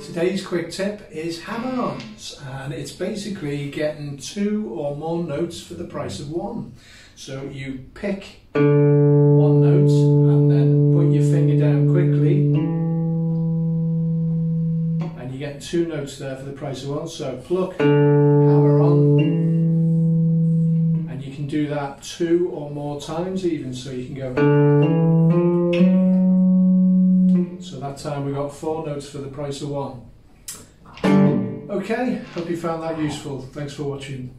Today's quick tip is Hammer Ons, and it's basically getting two or more notes for the price of one. So you pick one note and then put your finger down quickly and you get two notes there for the price of one. So pluck, hammer on, and you can do that two or more times even, so you can go. So that time we got four notes for the price of one. Okay, hope you found that useful. Thanks for watching.